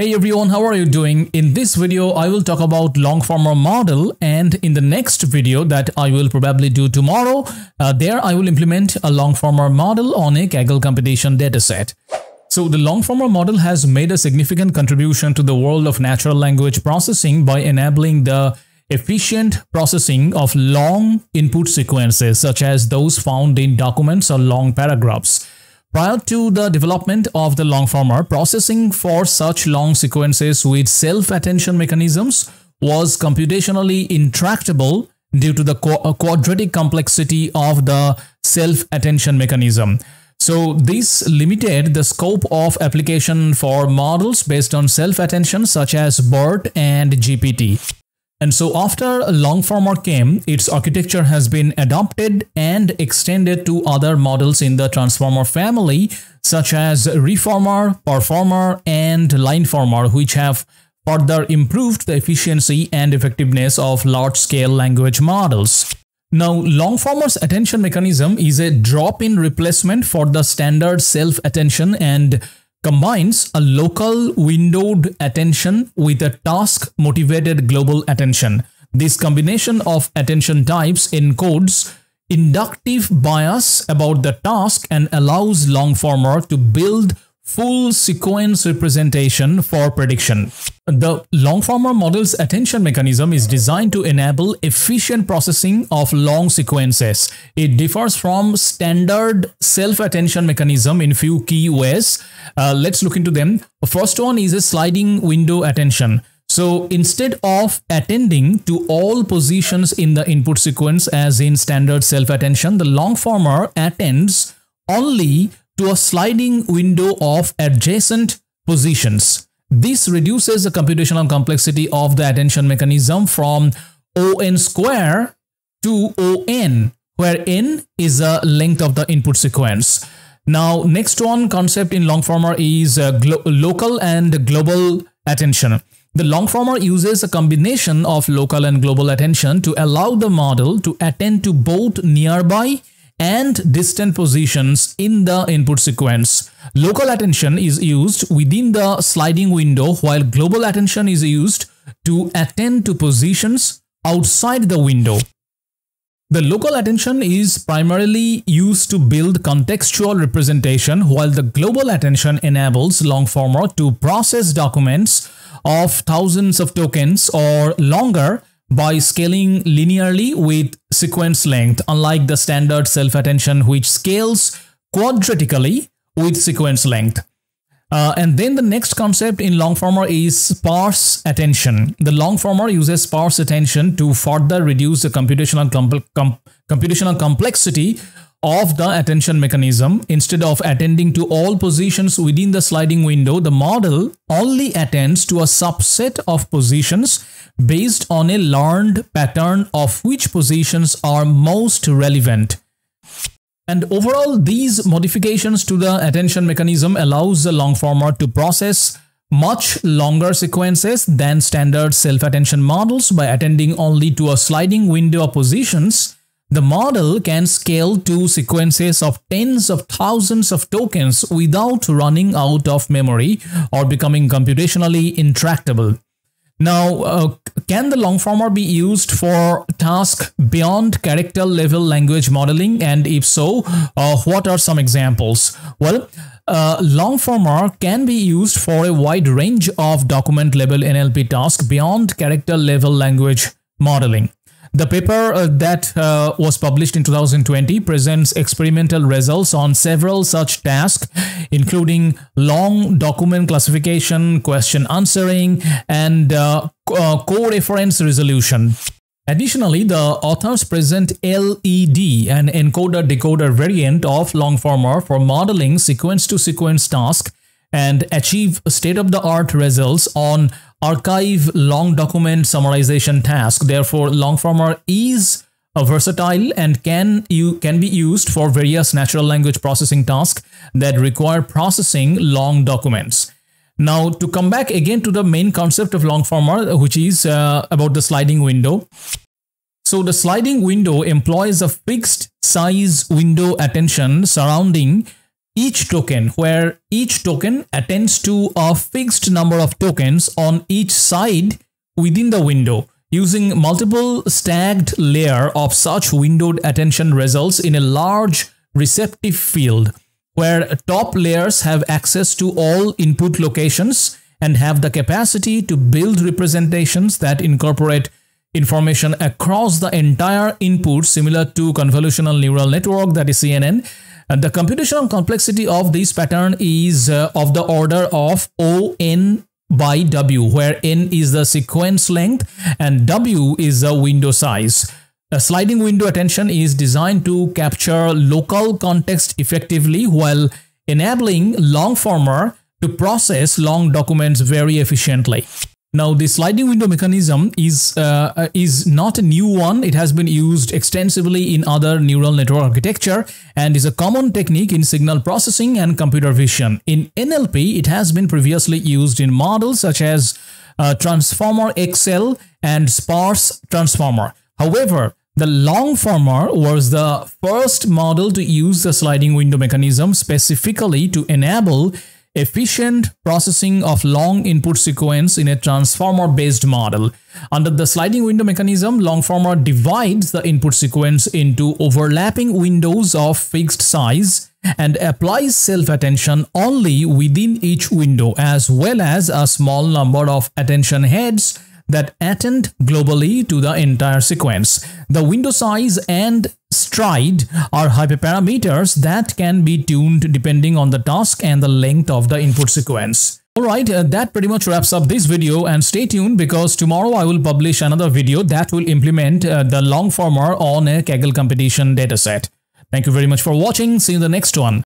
Hey everyone, how are you doing? In this video, I will talk about Longformer model, and in the next video that I will probably do tomorrow, there I will implement a Longformer model on a Kaggle computation dataset. So the Longformer model has made a significant contribution to the world of natural language processing by enabling the efficient processing of long input sequences such as those found in documents or long paragraphs. Prior to the development of the Longformer, processing for such long sequences with self-attention mechanisms was computationally intractable due to the quadratic complexity of the self-attention mechanism. So this limited the scope of application for models based on self-attention such as BERT and GPT. And so after Longformer came, its architecture has been adopted and extended to other models in the Transformer family, such as Reformer, Performer, and Linformer, which have further improved the efficiency and effectiveness of large-scale language models. Now, Longformer's attention mechanism is a drop-in replacement for the standard self-attention and combines a local windowed attention with a task-motivated global attention. This combination of attention types encodes inductive bias about the task and allows Longformer to build full sequence representation for prediction. The Longformer model's attention mechanism is designed to enable efficient processing of long sequences. It differs from standard self-attention mechanism in few key ways. Let's look into them. The first one is a sliding window attention. So instead of attending to all positions in the input sequence as in standard self-attention, the Longformer attends only to a sliding window of adjacent positions. This reduces the computational complexity of the attention mechanism from O(n)² to O(n), where n is the length of the input sequence. Now, next one concept in Longformer is local and global attention. The Longformer uses a combination of local and global attention to allow the model to attend to both nearby and distant positions in the input sequence. Local attention is used within the sliding window, while global attention is used to attend to positions outside the window. The local attention is primarily used to build contextual representation, while the global attention enables Longformer to process documents of thousands of tokens or longer by scaling linearly with sequence length, unlike the standard self-attention, which scales quadratically with sequence length. And then the next concept in Longformer is sparse attention. The Longformer uses sparse attention to further reduce the computational complexity of the attention mechanism. Instead of attending to all positions within the sliding window, the model only attends to a subset of positions based on a learned pattern of which positions are most relevant. And overall, these modifications to the attention mechanism allows the Longformer to process much longer sequences than standard self-attention models. By attending only to a sliding window of positions, the model can scale to sequences of tens of thousands of tokens without running out of memory or becoming computationally intractable. Now, can the Longformer be used for tasks beyond character level language modeling? And if so, what are some examples? Well, Longformer can be used for a wide range of document level NLP tasks beyond character level language modeling. The paper that was published in 2020 presents experimental results on several such tasks, including long document classification, question answering, and co-reference resolution. Additionally, the authors present LED, an encoder-decoder variant of Longformer for modeling sequence-to-sequence tasks, and achieve state-of-the-art results on archive long document summarization task. Therefore, Longformer is versatile and can be used for various natural language processing tasks that require processing long documents. Now, to come back again to the main concept of Longformer, which is about the sliding window. So the sliding window employs a fixed size window attention surrounding each token, where each token attends to a fixed number of tokens on each side within the window. Using multiple stacked layer of such windowed attention results in a large receptive field, where top layers have access to all input locations and have the capacity to build representations that incorporate information across the entire input, similar to convolutional neural network, that is CNN. And the computational complexity of this pattern is of the order of O(n)/W, where n is the sequence length and w is the window size. A sliding window attention is designed to capture local context effectively while enabling Longformer to process long documents very efficiently. Now, the sliding window mechanism is not a new one. It has been used extensively in other neural network architecture and is a common technique in signal processing and computer vision. In NLP, it has been previously used in models such as Transformer XL and Sparse Transformer. However, the Longformer was the first model to use the sliding window mechanism specifically to enable efficient processing of long input sequence in a transformer-based model. Under the sliding window mechanism, Longformer divides the input sequence into overlapping windows of fixed size and applies self-attention only within each window, as well as a small number of attention heads that attend globally to the entire sequence. The window size and stride are hyperparameters that can be tuned depending on the task and the length of the input sequence. Alright, that pretty much wraps up this video, and stay tuned because tomorrow I will publish another video that will implement the Longformer on a Kaggle competition dataset. Thank you very much for watching. See you in the next one.